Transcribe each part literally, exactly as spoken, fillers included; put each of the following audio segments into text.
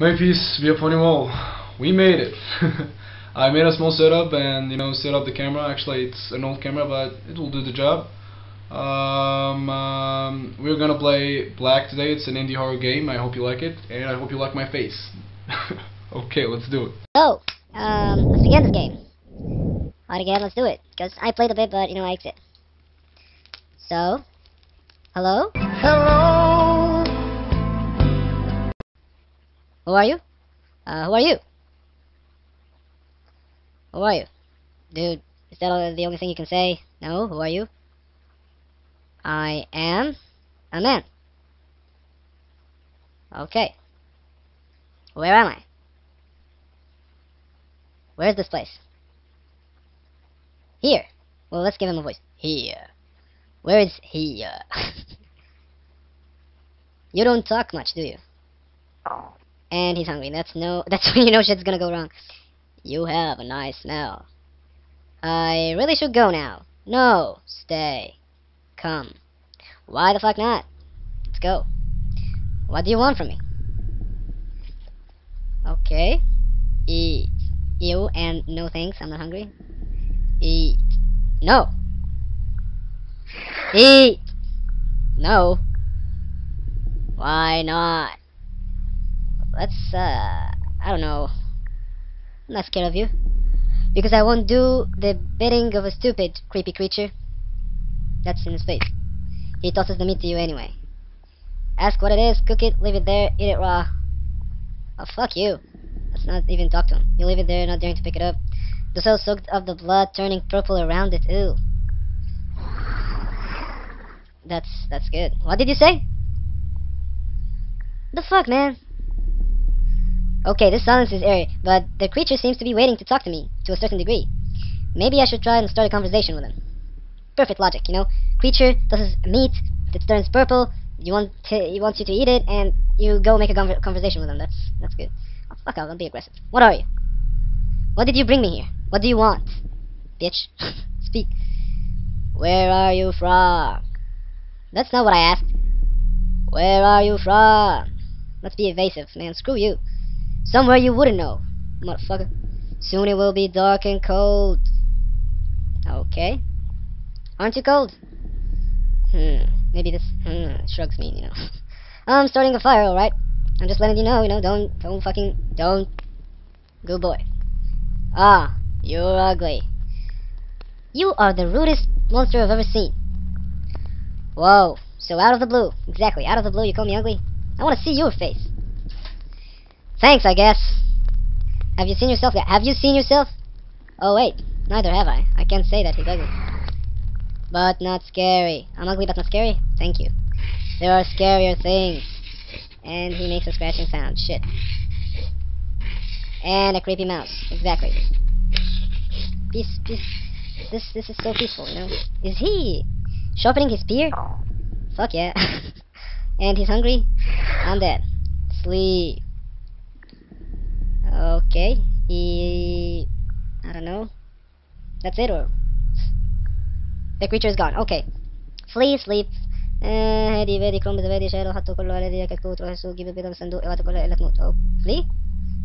May peace be upon you all. We made it. I made a small setup and, you know, set up the camera. Actually, it's an old camera, but it will do the job. Um, um, we're gonna play Black today. It's an indie horror game. I hope you like it, and I hope you like my face. Okay, let's do it. So, um, let's begin this game. Alright, again, let's do it. Because I played a bit, but, you know, I exit. So, hello? Hello! Who are you? Uh, who are you? Who are you? Dude, is that the only thing you can say? No, who are you? I am a man. Okay. Where am I? Where's this place? Here. Well, let's give him a voice. Here. Where is here? You don't talk much, do you? Oh. And he's hungry. That's no. That's when you know shit's gonna go wrong. You have a nice smell. I really should go now. No, stay. Come. Why the fuck not? Let's go. What do you want from me? Okay. Eat. Ew, and no thanks. I'm not hungry. Eat. No. Eat. No. Why not? Let's, uh, I don't know. I'm not scared of you. Because I won't do the bidding of a stupid, creepy creature. That's in his face. He tosses the meat to you anyway. Ask what it is, cook it, leave it there, eat it raw. Oh, fuck you. Let's not even talk to him. You leave it there, not daring to pick it up. The soul soaked up the blood, turning purple around it. Ew. That's, that's good. What did you say? The fuck, man? Okay, this silence is eerie, but the creature seems to be waiting to talk to me, to a certain degree. Maybe I should try and start a conversation with him. Perfect logic, you know? Creature tosses meat, it turns purple, you want to, he wants you to eat it, and you go make a conver conversation with him. That's, that's good. Oh, fuck out, don't be aggressive. What are you? What did you bring me here? What do you want? Bitch. Speak. Where are you from? That's not what I asked. Where are you from? Let's be evasive, man. Screw you. Somewhere you wouldn't know, motherfucker. Soon it will be dark and cold. Okay. Aren't you cold? Hmm. Maybe this hmm shrugs mean, you know. I'm starting a fire, alright? I'm just letting you know, you know, don't don't fucking don't. Good boy. Ah, you're ugly. You are the rudest monster I've ever seen. Whoa, so out of the blue. Exactly, out of the blue you call me ugly? I want to see your face. Thanks, I guess. Have you seen yourself yet? Have you seen yourself? Oh, wait. Neither have I. I can't say that he's ugly. But not scary. I'm ugly but not scary? Thank you. There are scarier things. And he makes a scratching sound. Shit. And a creepy mouse. Exactly. Peace, peace. This, this is so peaceful, you know? Is he sharpening his spear? Fuck yeah. And he's hungry? I'm dead. Sleep. Okay, he... I don't know. That's it, or... The creature is gone, okay. Flee, sleep. Oh, flee?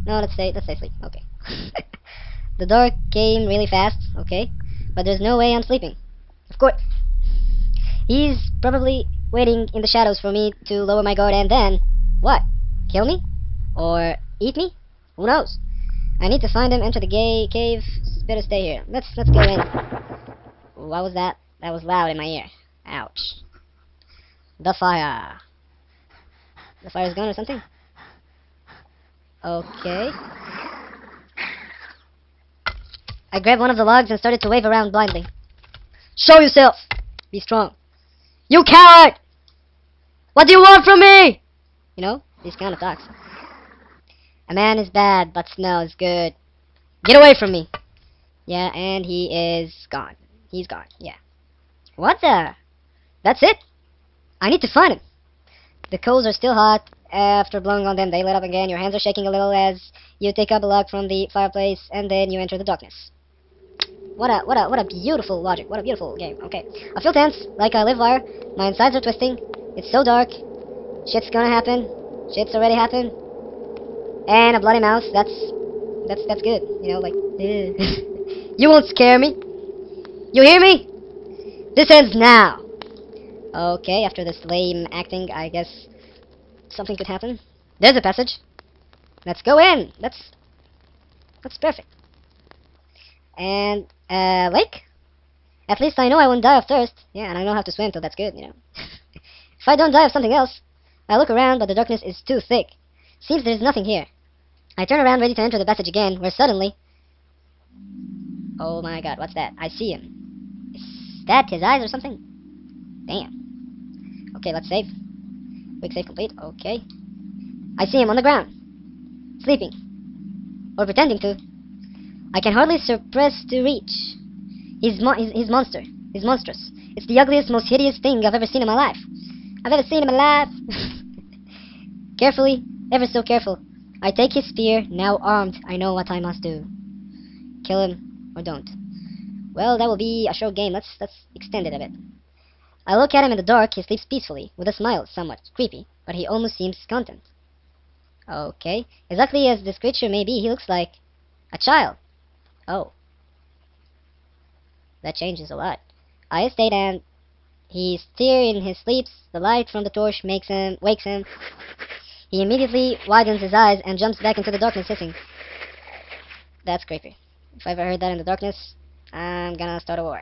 No, let's say, let's say sleep, okay. The dark came really fast, okay. But there's no way I'm sleeping. Of course. He's probably waiting in the shadows for me to lower my guard and then... What? Kill me? Or eat me? Who knows? I need to find him, enter the gay cave. Better stay here. Let's let's go in. What was that? That was loud in my ear. Ouch. The fire. The fire's gone or something? Okay. I grabbed one of the logs and started to wave around blindly. Show yourself! Be strong. You coward! What do you want from me? You know, these kind of talks. A man is bad, but smells good. Get away from me. Yeah, and he is gone. He's gone, yeah. What the? That's it? I need to find him. The coals are still hot. After blowing on them, they light up again. Your hands are shaking a little as you take up a log from the fireplace, and then you enter the darkness. What a, what a, what a beautiful logic. What a beautiful game. Okay. I feel tense, like I live wire. My insides are twisting. It's so dark. Shit's gonna happen. Shit's already happened. and a bloody mouse. That's that's that's good. You know, like you won't scare me. You hear me? This ends now. Okay, after this lame acting, I guess something could happen. There's a passage. Let's go in. That's that's perfect. And uh, lake. At least I know I won't die of thirst. Yeah, and I know how to swim, so that's good. You know. If I don't die of something else, I look around, but the darkness is too thick. Seems there's nothing here. I turn around, ready to enter the passage again, where suddenly... Oh my god, what's that? I see him. Is that his eyes or something? Damn. Okay, let's save. Quick save complete, okay. I see him on the ground. Sleeping. Or pretending to. I can hardly suppress to reach. He's, mo he's, he's monster. He's monstrous. It's the ugliest, most hideous thing I've ever seen in my life. I've ever seen him alive. Carefully, ever so careful, I take his spear, now armed. I know what I must do. Kill him, or don't. Well, that will be a short game. Let's let's extend it a bit. I look at him in the dark. He sleeps peacefully, with a smile, somewhat creepy, but he almost seems content. Okay, as ugly as this creature may be, he looks like a child. Oh. That changes a lot. I stayed and... He stirs in his sleeps, the light from the torch makes him, wakes him. He immediately widens his eyes and jumps back into the darkness hissing. That's creepy. If I ever heard that in the darkness, I'm gonna start a war.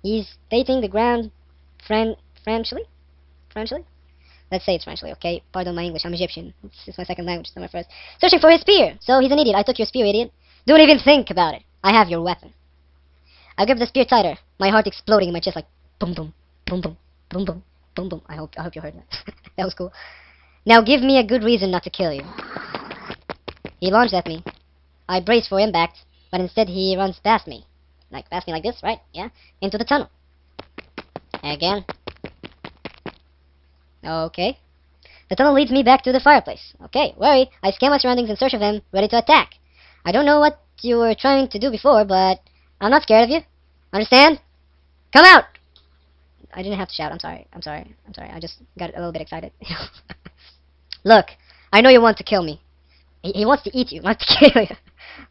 He's dating the ground Fran Frenchly? Frenchly? Let's say it's Frenchly, okay? Pardon my English, I'm Egyptian. This is my second language, not my first. Searching for his spear! So he's an idiot. I took your spear, idiot. Don't even think about it. I have your weapon. I grip the spear tighter, my heart exploding in my chest like boom boom. Boom, boom, boom, boom, boom, boom. I hope, I hope you heard that. That was cool. Now give me a good reason not to kill you. He lunged at me. I braced for impact, but instead he runs past me. Like, past me like this, right? Yeah? Into the tunnel. Again. Okay. The tunnel leads me back to the fireplace. Okay, worry. I scan my surroundings in search of him, ready to attack. I don't know what you were trying to do before, but I'm not scared of you. Understand? Come out! I didn't have to shout. I'm sorry. I'm sorry. I'm sorry. I just got a little bit excited. Look, I know you want to kill me. He, he wants to eat you, not to kill you.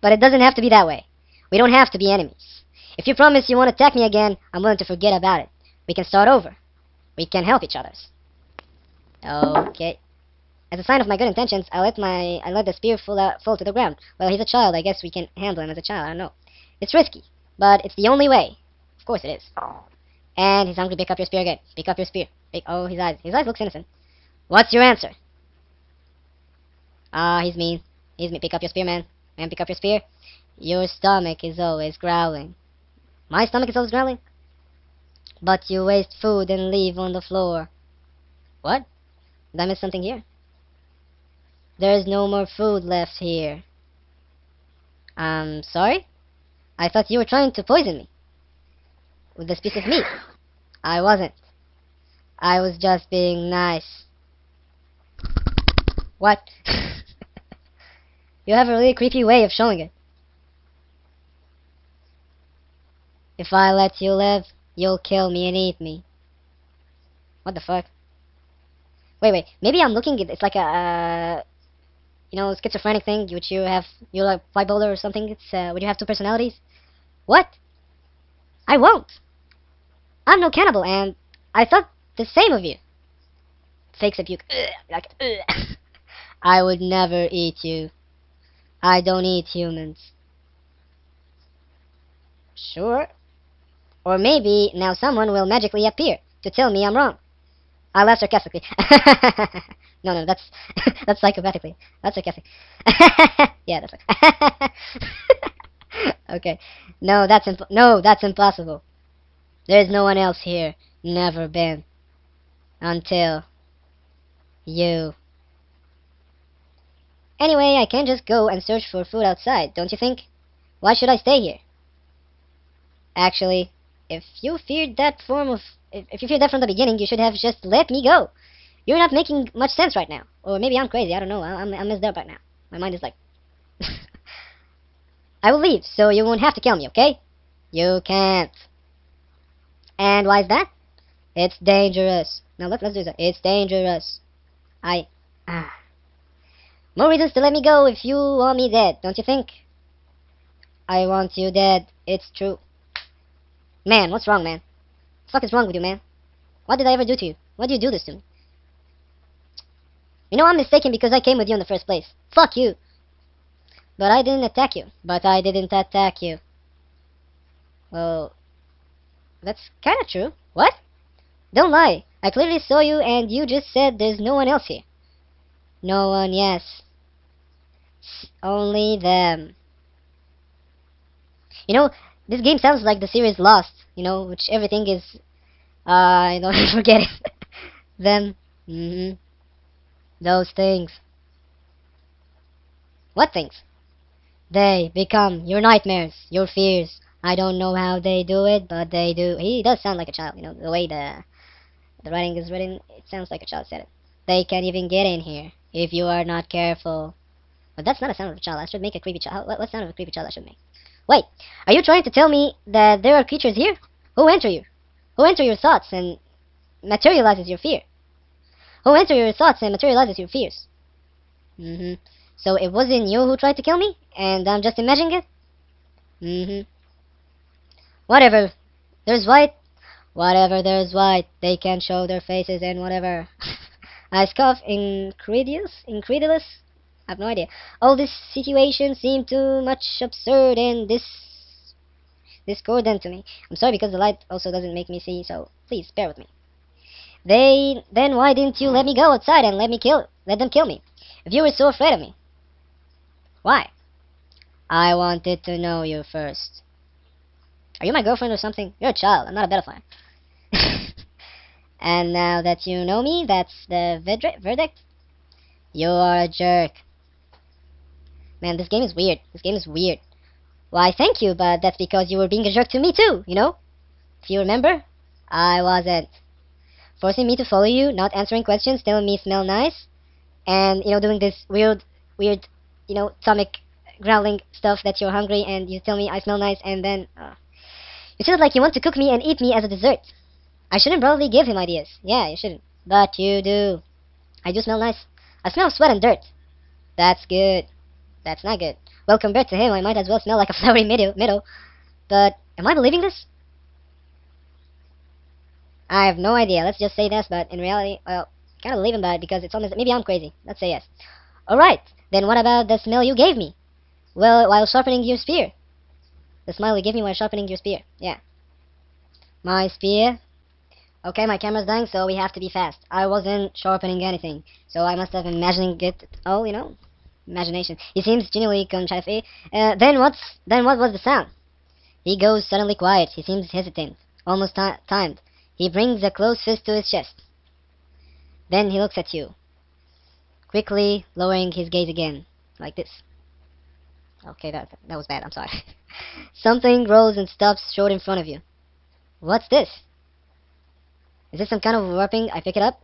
But it doesn't have to be that way. We don't have to be enemies. If you promise you won't attack me again, I'm willing to forget about it. We can start over. We can help each other. Okay. As a sign of my good intentions, I let my I let the spear fall out, fall to the ground. Well, he's a child. I guess we can handle him as a child. I don't know. It's risky, but it's the only way. Of course, it is. And he's hungry. Pick up your spear again. Pick up your spear. Pick oh, his eyes. His eyes looks innocent. What's your answer? Ah, he's mean. He's mean. Pick up your spear, man. Man, pick up your spear. Your stomach is always growling. My stomach is always growling? But you waste food and leave on the floor. What? Did I miss something here? There's no more food left here. I'm sorry? I thought you were trying to poison me. With this piece of meat. I wasn't. I was just being nice. What? You have a really creepy way of showing it. If I let you live, you'll kill me and eat me. What the fuck? Wait, wait. Maybe I'm looking at... It's like a... Uh, you know, schizophrenic thing. Which you have... You're like bipolar or something. It's, uh, would you have two personalities? What? I won't. I'm no cannibal, and I thought the same of you. Fakes a puke. Ugh, like, ugh. I would never eat you. I don't eat humans. Sure. Or maybe now someone will magically appear to tell me I'm wrong. I laugh sarcastically. no, no, that's that's psychopathically. That's sarcastic. Yeah, that's right. Okay. No, that's imp no, that's impossible. There's no one else here. Never been. Until you. Anyway, I can just go and search for food outside, don't you think? Why should I stay here? Actually, if you feared that form of if, if you feared that from the beginning, you should have just let me go. You're not making much sense right now. Or maybe I'm crazy. I don't know. I'm I'm messed up right now. My mind is like I will leave, so you won't have to kill me, okay? You can't. And why is that? It's dangerous. Now let, let's do that. It's dangerous. I... Ah. More reasons to let me go if you want me dead, don't you think? I want you dead, it's true. Man, what's wrong, man? What the fuck is wrong with you, man? What did I ever do to you? Why do you do this to me? You know I'm mistaken because I came with you in the first place. Fuck you! But I didn't attack you. But I didn't attack you. Well, that's kinda true. What? Don't lie. I clearly saw you and you just said there's no one else here. No one, yes. It's only them. You know, this game sounds like the series Lost, you know, which everything is, uh, you know, forget it. Them. Mm-hmm. Those things. What things? They become your nightmares, your fears. I don't know how they do it, but they do. He does sound like a child, you know, the way the the writing is written, it sounds like a child said it. They can't even get in here if you are not careful. But that's not a sound of a child. I should make a creepy child. What, what sound of a creepy child I should make? Wait, are you trying to tell me that there are creatures here who enter you, who enter your thoughts and materializes your fear, who enter your thoughts and materializes your fears? Mm-hmm. So it wasn't you who tried to kill me, and I'm just imagining it? Mm-hmm. Whatever. There's white. Whatever, there's white. They can't show their faces and whatever. I scoff incredulous. Incredulous? I have no idea. All this situation seemed too much absurd and dis... discordant to me. I'm sorry because the light also doesn't make me see, so please bear with me. They... Then why didn't you let me go outside and let me kill... let them kill me? If you were so afraid of me. Why? I wanted to know you first. Are you my girlfriend or something? You're a child. I'm not a pedophile. And now that you know me, that's the verdict. You are a jerk. Man, this game is weird. This game is weird. Why, thank you, but that's because you were being a jerk to me too, you know? If you remember, I wasn't. Forcing me to follow you, not answering questions, telling me smell nice, and, you know, doing this weird, weird, you know, stomach growling stuff that you're hungry and you tell me I smell nice and then... Uh, you said it like you want to cook me and eat me as a dessert. I shouldn't probably give him ideas. Yeah, you shouldn't. But you do. I do smell nice. I smell of sweat and dirt. That's good. That's not good. Well, compared to him, I might as well smell like a flowery meadow. meadow. But, am I believing this? I have no idea. Let's just say this, but in reality, well, I kind of believe him about it because it's almost... Maybe I'm crazy. Let's say yes. Alright, then what about the smell you gave me? Well, while sharpening your spear. The smile you gave me while sharpening your spear. Yeah. My spear? Okay, my camera's dying, so we have to be fast. I wasn't sharpening anything, so I must have imagining it all, you know? Imagination. He seems genuinely contrite. Uh, then what's... Then what was the sound? He goes suddenly quiet. He seems hesitant. Almost timed. He brings a closed fist to his chest. Then he looks at you. Quickly lowering his gaze again. Like this. Okay, that that was bad. I'm sorry. Something rolls and stops short in front of you. What's this? Is this some kind of warping? I pick it up.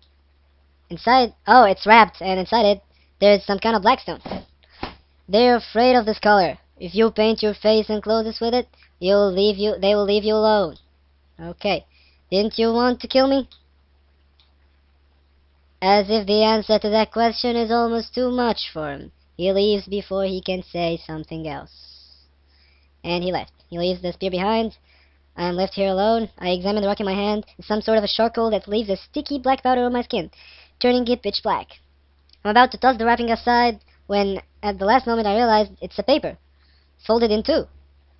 Inside... Oh, it's wrapped, and inside it, there's some kind of blackstone. They're afraid of this color. If you paint your face and clothes with it, you'll leave you... they will leave you alone. Okay. Didn't you want to kill me? As if the answer to that question is almost too much for him. He leaves before he can say something else. And he left. He leaves the spear behind. I am left here alone. I examine the rock in my hand. It's some sort of a charcoal that leaves a sticky black powder on my skin, turning it pitch black. I'm about to toss the wrapping aside when, at the last moment, I realized it's a paper. Folded in two.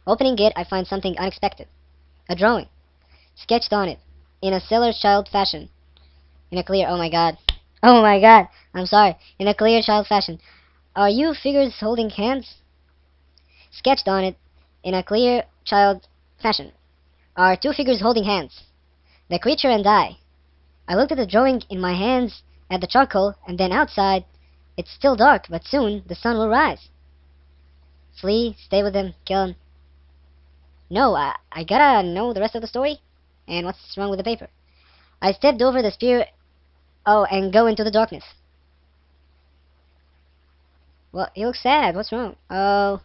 Opening it, I find something unexpected. A drawing. Sketched on it. In a sailor child fashion. In a clear... Oh my god. Oh my god. I'm sorry. In a clear child fashion. Are you figures holding hands? Sketched on it, in a clear child fashion, are two figures holding hands. The creature and I. I looked at the drawing in my hands, at the charcoal, and then outside. It's still dark, but soon the sun will rise. Flee, stay with them, kill him. No, I, I gotta know the rest of the story. And what's wrong with the paper? I stepped over the spear, oh, and go into the darkness. Well, he looks sad. What's wrong? Oh.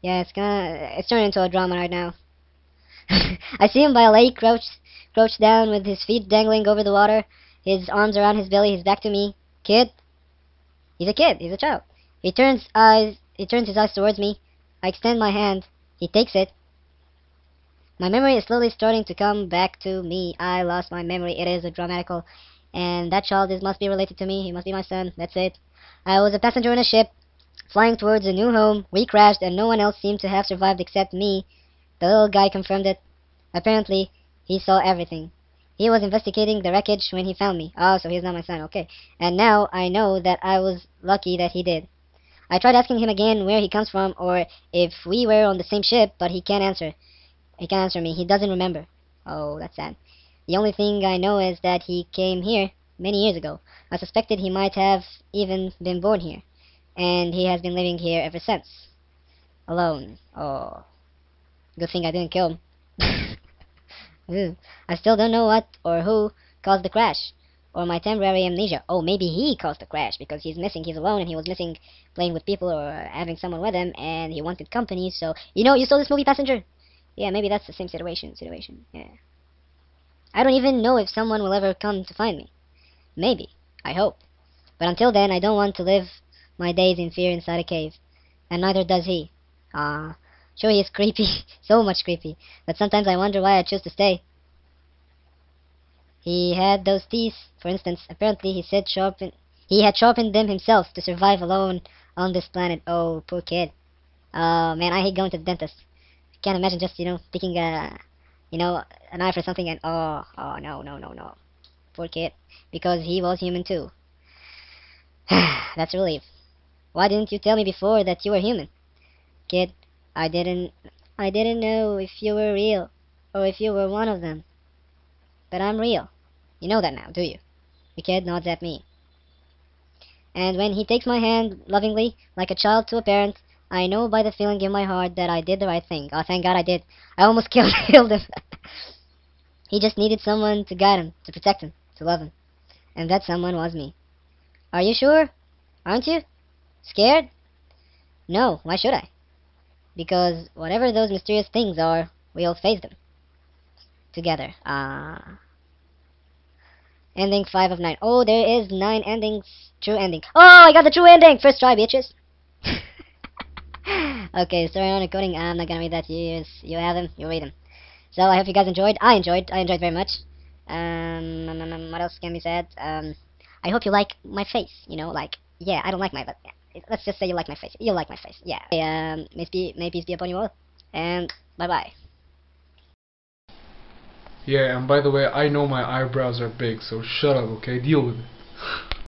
Yeah, it's gonna... It's turning into a drama right now. I see him by a lake, crouched, crouched down with his feet dangling over the water, his arms around his belly, his back to me. Kid? He's a kid. He's a child. He turns eyes. He turns his eyes towards me. I extend my hand. He takes it. My memory is slowly starting to come back to me. I lost my memory. It is a dramatical. And that child is must be related to me. He must be my son. That's it. I was a passenger on a ship, flying towards a new home. We crashed, and no one else seemed to have survived except me. The little guy confirmed it. Apparently, he saw everything. He was investigating the wreckage when he found me. Oh, so he's not my son. Okay. And now I know that I was lucky that he did. I tried asking him again where he comes from or if we were on the same ship, but he can't answer. He can't answer me. He doesn't remember. Oh, that's sad. The only thing I know is that he came here many years ago. I suspected he might have even been born here. And he has been living here ever since. Alone. Oh. Good thing I didn't kill him. I still don't know what or who caused the crash, or my temporary amnesia. Oh, maybe he caused the crash because he's missing, he's alone, and he was missing playing with people or having someone with him, and he wanted company. So you know, you saw this movie, Passenger. Yeah, maybe that's the same situation. Situation. Yeah. I don't even know if someone will ever come to find me. Maybe. I hope. But until then, I don't want to live my days in fear inside a cave, and neither does he. Ah. Uh, Sure, he is creepy. So much creepy. But sometimes I wonder why I choose to stay. He had those teeth, for instance. Apparently, he said sharpen... He had sharpened them himself to survive alone on this planet. Oh, poor kid. Oh, man, I hate going to the dentist. I can't imagine just, you know, picking a... You know, a knife or something and... Oh, oh, no, no, no, no. Poor kid. Because he was human, too. That's a relief. Why didn't you tell me before that you were human? Kid... I didn't, I didn't know if you were real, or if you were one of them. But I'm real. You know that now, do you? The kid nods at me. And when he takes my hand lovingly, like a child to a parent, I know by the feeling in my heart that I did the right thing. Oh, thank God I did. I almost killed, killed him. He just needed someone to guide him, to protect him, to love him. And that someone was me. Are you sure? Aren't you? Scared? No, why should I? Because whatever those mysterious things are, we'll face them. Together. Ah. Uh, ending five of nine. Oh, there is nine endings. True ending. Oh, I got the true ending! First try, bitches! Okay, sorry, I'm not recording. I'm not gonna read that. You, you have them. You read them. So, I hope you guys enjoyed. I enjoyed. I enjoyed very much. Um, um, um what else can be said? Um, I hope you like my face. You know, like, yeah, I don't like my... But, yeah. Let's just say you like my face. You like my face. Yeah. Okay, um, may peace be, may peace be upon you all. And bye-bye. Yeah, and by the way, I know my eyebrows are big, so shut up, okay? Deal with it.